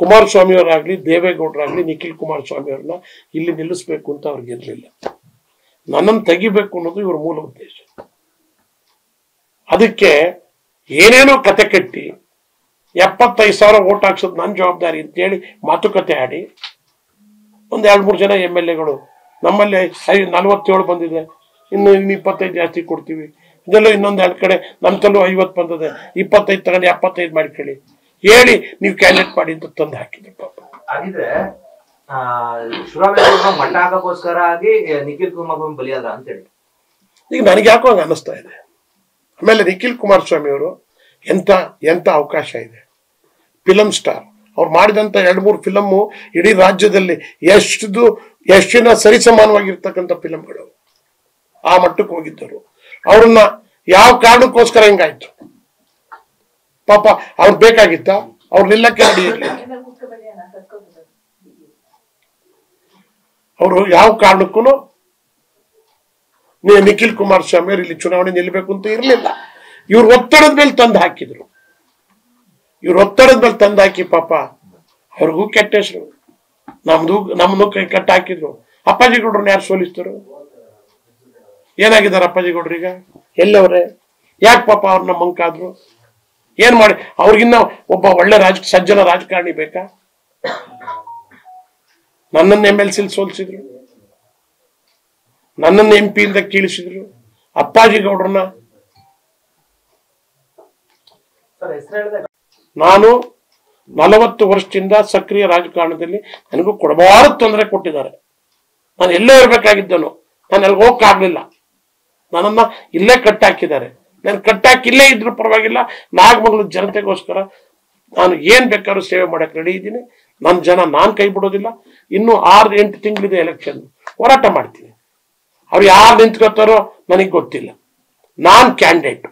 ಕುಮಾರಸ್ವಾಮಿ ಅವರಾಗಲಿ ದೇವೇಗೌಡರಾಗಲಿ ನಿಖಿಲ್ ಕುಮಾರಸ್ವಾಮಿ ಅವರನ್ನ ಇಲ್ಲಿ ನಿಲ್ಲಿಸಬೇಕು ಅಂತ ಅವರಿಗೆ ಇರಲಿಲ್ಲ. ನನ್ನನ್ನು ತೆಗಿಬೇಕು ಅನ್ನೋದು ಇವರ ಮೂಲ ಉದ್ದೇಶ. ಅದಕ್ಕೆ ಏನೇನೋ ಕತೆ ಕಟ್ಟಿ 75,000 ವೋಟ್ ಹಾಕ್ಸೋದು ನನ್ನ ಜವಾಬ್ದಾರಿ ಅಂತೇಳಿ ಮಾತುಕತೆ ಆಡಿ ಒಂದು 2-3 ಜನ MLA ಗಳು ನಮ್ಮಲ್ಲಿ 47 ಬಂದಿದೆ, ಇನ್ನು 25 ಜಾಸ್ತಿ ಕೊಡ್ತೀವಿ, ಇದೆಲ್ಲ ಇನ್ನೊಂದು 2 ಕಡೆ ನಮ್ಮ ತಲೂ 50 ಬಂದಿದೆ, 25 ತಗೊಂಡು 75 ಮಾಡ್ಕೊಳ್ಳಿ ಹೇಳಿ ನೀವು ಕ್ಯಾಲೆಟ್ ಮಾಡಿ ಅಂತ ತಂದು ಹಾಕಿದ್ರು. ಪಾಪ ಹಾಗಿದ್ರೆ ಮಟ್ಟ ಹಾಕೋಸ್ಕರ ಆಗಿ ನಿಖಿಲ್ ಕುಮಾರ್ ಬಲಿಯಾದ ಅಂತ ಹೇಳಿ ಈಗ ನನಗೆ ಯಾಕೋ ಹಂಗೆ ಅನ್ನಿಸ್ತಾ ಇದೆ. ಆಮೇಲೆ ನಿಖಿಲ್ ಕುಮಾರಸ್ವಾಮಿ ಅವರು ಎಂಥ ಅವಕಾಶ ಇದೆ, ಫಿಲಮ್ ಸ್ಟಾರ್. ಅವ್ರು ಮಾಡಿದಂಥ 2-3 ಫಿಲಮ್ಮು ಇಡೀ ರಾಜ್ಯದಲ್ಲಿ ಎಷ್ಟಿನ ಸರಿಸಮಾನವಾಗಿರ್ತಕ್ಕಂಥ ಫಿಲಮ್ಗಳು, ಆ ಮಟ್ಟಕ್ಕೆ ಹೋಗಿದ್ದರು. ಅವ್ರನ್ನ ಯಾವ ಕಾರಣಕ್ಕೋಸ್ಕರ ಹೆಂಗಾಯ್ತು? ಪಾಪ ಅವ್ರು ಬೇಕಾಗಿತ್ತ? ಅವ್ರು ನಿಲ್ಲಕ್ಕೆ ರೆಡಿ ಇರಲಿಲ್ಲ. ಅವರು ಯಾವ ಕಾರಣಕ್ಕೂ ನಿಖಿಲ್ ಕುಮಾರಸ್ವಾಮಿ ಅವರು ಇಲ್ಲಿ ಚುನಾವಣೆ ನಿಲ್ಲಬೇಕು ಅಂತ ಇರಲಿಲ್ಲ. ಇವ್ರ ಒತ್ತಡದ ಮೇಲೆ ತಂದು ಹಾಕಿದ್ರು. ಪಾಪ ಅವ್ರಿಗೂ ಕೆಟ್ಟ ಹೆಸರು, ನಮ್ದು ಕೈ ಕಟ್ಟ ಹಾಕಿದ್ರು. ಅಪ್ಪಾಜಿಗೌಡ್ರನ್ನ ಯಾರು ಸೋಲಿಸ್ತಾರೋ? ಏನಾಗಿದ್ದಾರೆ ಅಪ್ಪಾಜಿಗೌಡ್ರೀಗ? ಎಲ್ಲವ್ರೆ? ಯಾಕೆ ಪಾಪ ಅವ್ರನ್ನ ಮಂಕಾದ್ರು? ಏನ್ ಮಾಡಿ ಅವ್ರಿಗಿನ್ನ ಒಬ್ಬ ಒಳ್ಳೆ ಸಜ್ಜನ ರಾಜಕಾರಣಿ ಬೇಕಾ? ನನ್ನನ್ನು MLC ಲಿ ಸೋಲಿಸಿದ್ರು, ನನ್ನನ್ನು MP ಯಿಂದ ಕೀಳಿಸಿದ್ರು. ಅಪ್ಪಾಜಿಗೌಡ್ರನ್ನ ನಾನು 40 ವರ್ಷದಿಂದ ಸಕ್ರಿಯ ರಾಜಕಾರಣದಲ್ಲಿ ನನಗೂ ಕೊಡಬಾರದು ತೊಂದರೆ ಕೊಟ್ಟಿದ್ದಾರೆ. ನಾನು ಎಲ್ಲೇ ಇರಬೇಕಾಗಿದ್ದನು, ನಾನು ಅಲ್ಲಿಗೆ ಹೋಗಕ್ಕಾಗಲಿಲ್ಲ. ನನ್ನನ್ನು ಇಲ್ಲೇ ಕಟ್ಟಾಕಿದ್ದಾರೆ. ನಾನು ಕಟ್ಟಾಕಿಲ್ಲೇ ಇದ್ರೂ ಪರವಾಗಿಲ್ಲ, ನಾಗಮಂಗಲ ಜನತೆಗೋಸ್ಕರ ನಾನು ಏನ್ ಬೇಕಾದ್ರೂ ಸೇವೆ ಮಾಡಕ್ಕೆ ರೆಡಿ ಇದ್ದೀನಿ. ನನ್ನ ಜನ ನಾನು ಕೈ ಬಿಡೋದಿಲ್ಲ. ಇನ್ನೂ 6-8 ತಿಂಗಳಿದೆ ಎಲೆಕ್ಷನ್, ಹೋರಾಟ ಮಾಡ್ತೀನಿ. ಅವ್ರು ಯಾರು ನಿಂತ್ಕೋತಾರೋ ನನಗೆ ಗೊತ್ತಿಲ್ಲ. ನಾನು ಕ್ಯಾಂಡಿಡೇಟ್.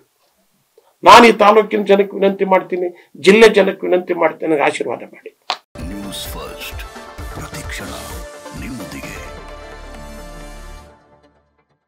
ನಾನು ಈ ತಾಲೂಕಿನ ಜನಕ್ಕೆ ವಿನಂತಿ ಮಾಡ್ತೀನಿ, ಜಿಲ್ಲೆ ಜನಕ್ಕೆ ವಿನಂತಿ ಮಾಡ್ತೀನಿ, ನನಗೆ ಆಶೀರ್ವಾದ ಮಾಡಿ.